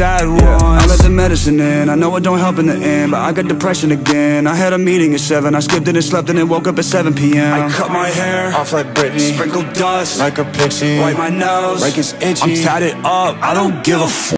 sad ones. I let the medicine in, I know it don't help in the end, but I got depression again. I had a meeting at 7, I skipped it and slept in and woke up at 7 p.m. I cut my hair off like Britney, sprinkled dust like a pixie, wipe my nose like it's itchy. I'm tatted up, I don't give a f***.